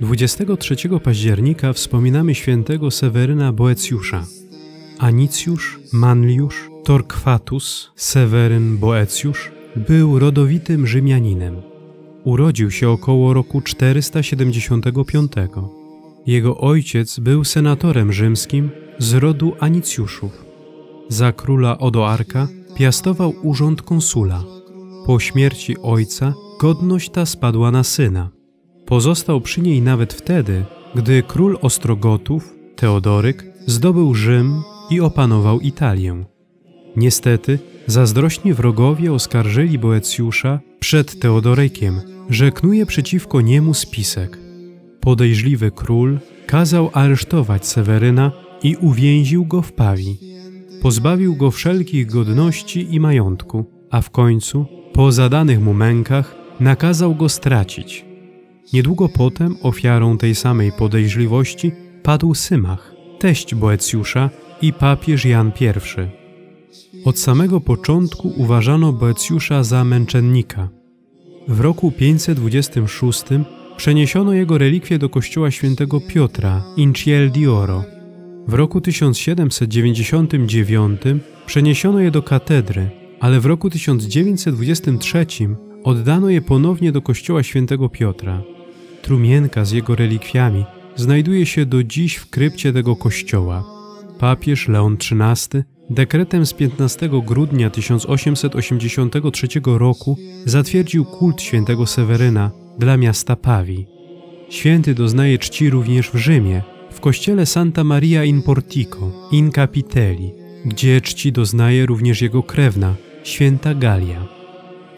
23 października wspominamy świętego Seweryna Boecjusza. Anicjusz Manliusz Torquatus Seweryn Boecjusz był rodowitym Rzymianinem. Urodził się około roku 475. Jego ojciec był senatorem rzymskim z rodu Anicjuszów. Za króla Odoarka piastował urząd konsula. Po śmierci ojca godność ta spadła na syna. Pozostał przy niej nawet wtedy, gdy król Ostrogotów, Teodoryk, zdobył Rzym i opanował Italię. Niestety, zazdrośni wrogowie oskarżyli Boecjusza przed Teodorykiem, że knuje przeciwko niemu spisek. Podejrzliwy król kazał aresztować Seweryna i uwięził go w Pawii. Pozbawił go wszelkich godności i majątku, a w końcu, po zadanych mu mękach, nakazał go stracić. Niedługo potem ofiarą tej samej podejrzliwości padł Symach, teść Boecjusza i papież Jan I. Od samego początku uważano Boecjusza za męczennika. W roku 526 przeniesiono jego relikwie do kościoła św. Piotra in Ciel d'Oro. W roku 1799 przeniesiono je do katedry, ale w roku 1923 oddano je ponownie do kościoła św. Piotra. Trumienka z jego relikwiami znajduje się do dziś w krypcie tego kościoła. Papież Leon XIII dekretem z 15 grudnia 1883 roku zatwierdził kult świętego Seweryna dla miasta Pawii. Święty doznaje czci również w Rzymie, w kościele Santa Maria in Portico in Capiteli, gdzie czci doznaje również jego krewna, święta Galia.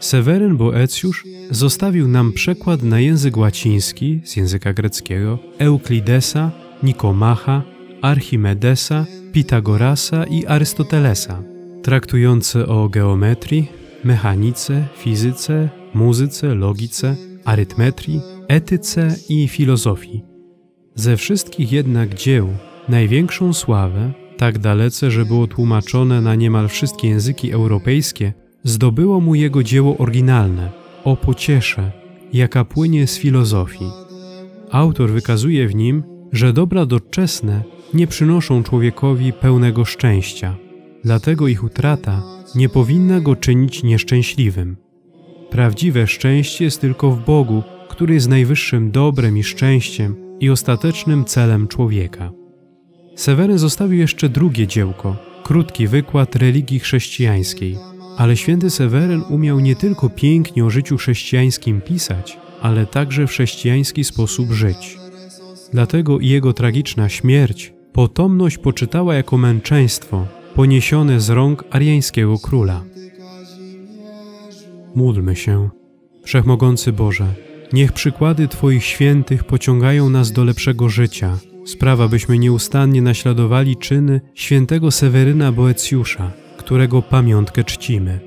Seweryn Boecjusz zostawił nam przekład na język łaciński z języka greckiego Euklidesa, Nikomacha, Archimedesa, Pitagorasa i Arystotelesa, traktujące o geometrii, mechanice, fizyce, muzyce, logice, arytmetrii, etyce i filozofii. Ze wszystkich jednak dzieł największą sławę, tak dalece, że było tłumaczone na niemal wszystkie języki europejskie, zdobyło mu jego dzieło oryginalne, O pociesze, jaka płynie z filozofii. Autor wykazuje w nim, że dobra doczesne nie przynoszą człowiekowi pełnego szczęścia, dlatego ich utrata nie powinna go czynić nieszczęśliwym. Prawdziwe szczęście jest tylko w Bogu, który jest najwyższym dobrem i szczęściem i ostatecznym celem człowieka. Seweryn zostawił jeszcze drugie dziełko, krótki wykład religii chrześcijańskiej. Ale święty Seweryn umiał nie tylko pięknie o życiu chrześcijańskim pisać, ale także w chrześcijański sposób żyć. Dlatego i jego tragiczna śmierć potomność poczytała jako męczeństwo poniesione z rąk ariańskiego króla. Módlmy się. Wszechmogący Boże, niech przykłady Twoich świętych pociągają nas do lepszego życia. Spraw, abyśmy nieustannie naśladowali czyny świętego Seweryna Boecjusza, którego pamiątkę czcimy.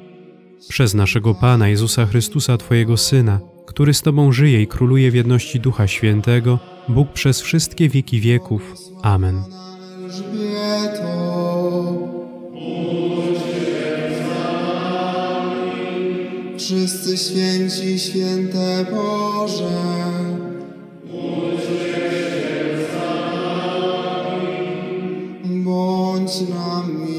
Przez naszego Pana Jezusa Chrystusa, Twojego Syna, który z Tobą żyje i króluje w jedności Ducha Świętego, Bóg przez wszystkie wieki wieków. Amen. Wszyscy święci, święte Boże, bądź nami.